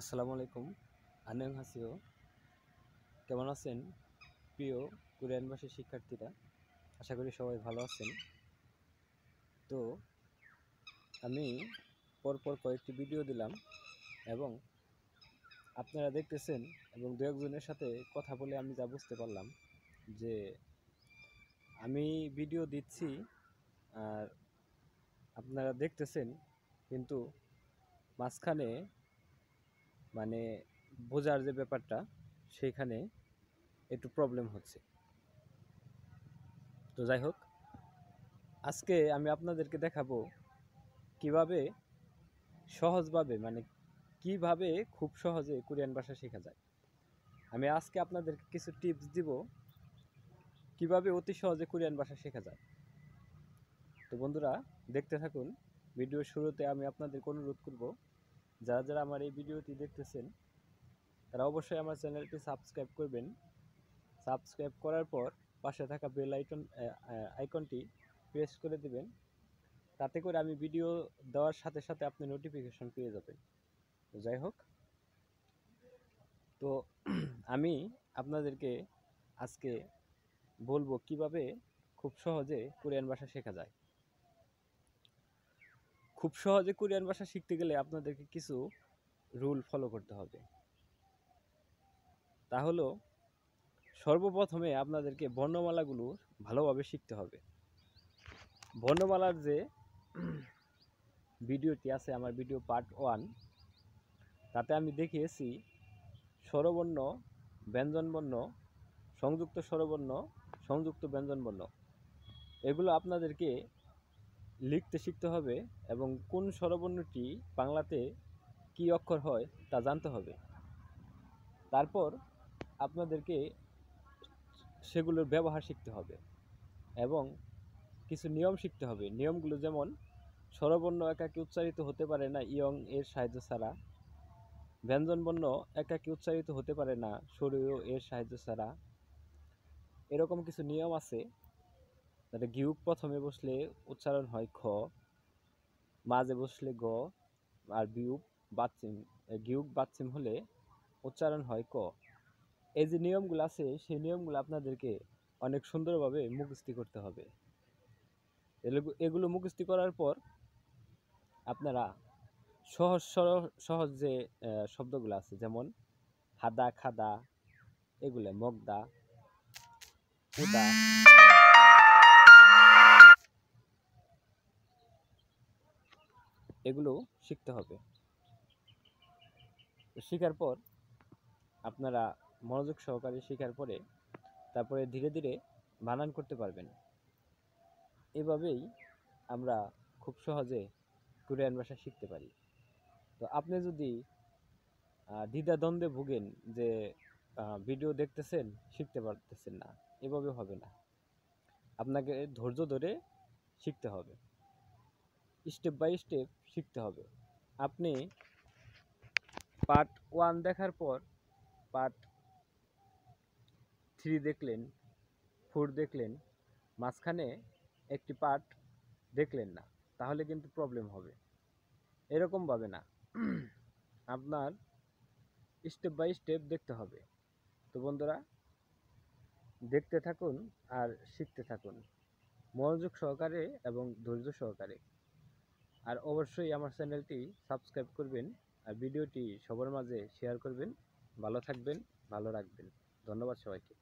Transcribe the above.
আসসালামু আলাইকুম আন্নেং হাসিও। কেমন আছেন প্রিয় কোরিয়ান ভাষী শিক্ষার্থীরা? আশা করি সবাই ভালো আছেন। তো আমি পরপর কয়েকটি ভিডিও দিলাম এবং আপনারা দেখতেছেন এবং দু একজনের সাথে কথা বলে আমি যা বুঝতে পারলাম যে আমি ভিডিও দিচ্ছি আর আপনারা দেখতেছেন, কিন্তু মাঝখানে মানে বোঝার যে ব্যাপারটা সেইখানে একটু প্রবলেম হচ্ছে। তো যাই হোক, আজকে আমি আপনাদেরকে দেখাবো কিভাবে সহজভাবে মানে কিভাবে খুব সহজে কোরিয়ান ভাষা শেখা যায়। আমি আজকে আপনাদেরকে কিছু টিপস দিব কিভাবে অতি সহজে কোরিয়ান ভাষা শেখা যায়। তো বন্ধুরা দেখতে থাকুন। ভিডিও শুরুতে আমি আপনাদেরকে অনুরোধ করব, যারা যারা আমার এই ভিডিওটি দেখতেছেন তারা অবশ্যই আমার চ্যানেলটি সাবস্ক্রাইব করবেন। সাবস্ক্রাইব করার পর পাশে থাকা বেল আইকনটি প্রেস করে দেবেন, তাতে করে আমি ভিডিও দেওয়ার সাথে সাথে আপনি নোটিফিকেশন পেয়ে যাবেন। তো যাই হোক, তো আমি আপনাদেরকে আজকে বলবো কিভাবে খুব সহজে কোরিয়ান ভাষা শেখা যায়। খুব সহজে কোরিয়ান ভাষা শিখতে গেলে আপনাদেরকে কিছু রুল ফলো করতে হবে। তা হলো, সর্বপ্রথমে আপনাদেরকে বর্ণমালাগুলো ভালোভাবে শিখতে হবে। বর্ণমালার যে ভিডিওটি আছে, আমার ভিডিও পার্ট 1, তাতে আমি দেখিয়েছি স্বরবর্ণ, ব্যঞ্জনবর্ণ, সংযুক্ত স্বরবর্ণ, সংযুক্ত ব্যঞ্জনবর্ণ। এগুলো আপনাদেরকে লিখতে শিখতে হবে এবং কোন স্বরবর্ণটি বাংলাতে কি অক্ষর হয় তা জানতে হবে। তারপর আপনাদেরকে সেগুলোর ব্যবহার শিখতে হবে এবং কিছু নিয়ম শিখতে হবে। নিয়মগুলো যেমন স্বরবর্ণ একাকী উচ্চারিত হতে পারে না ইয়ং এর সাহায্য ছাড়া, ব্যঞ্জনবর্ণ একাকী উচ্চারিত হতে পারে না সরুয় এর সাহায্য ছাড়া। এরকম কিছু নিয়ম আছে। তাহলে গিউক প্রথমে বসলে উচ্চারণ হয় খ, মাঝে বসলে গ, আর গিউক বাচ্চিম হলে উচ্চারণ হয় ক। এই যে নিয়মগুলো আছে, সেই নিয়মগুলো আপনাদেরকে অনেক সুন্দরভাবে মুখস্থি করতে হবে। এগুলো মুখস্থি করার পর আপনারা সহজ যে শব্দগুলো আছে, যেমন হাদা, খাদা, এগুলো মগদা, উদা, এগুলো শিখতে হবে। শেখার পর আপনারা মনোযোগ সহকারে শেখার পরে তারপরে ধীরে ধীরে বানান করতে পারবেন। এভাবেই আমরা খুব সহজে কোরিয়ান ভাষা শিখতে পারি। তো আপনি যদি দ্বিধাদ্বন্দ্বে ভুগেন যে ভিডিও দেখতেছেন শিখতে পারতেছেন না, এভাবে হবে না। আপনাকে ধৈর্য ধরে শিখতে হবে, স্টেপ বাই স্টেপ শিখতে হবে। আপনি পার্ট 1 দেখার পর পার্ট 3 দেখলেন, 4 দেখলেন, মাঝখানে একটি পার্ট দেখলেন না, তাহলে কিন্তু প্রবলেম হবে। এরকমভাবে না, আপনার স্টেপ বাই স্টেপ দেখতে হবে। তো বন্ধুরা দেখতে থাকুন আর শিখতে থাকুন মনোযোগ সহকারে এবং ধৈর্য সহকারে। আর অবশ্যই আমার চ্যানেলটি সাবস্ক্রাইব করবেন আর ভিডিওটি সবার মাঝে শেয়ার করবেন। ভালো থাকবেন, ভালো রাখবেন। ধন্যবাদ সবাইকে।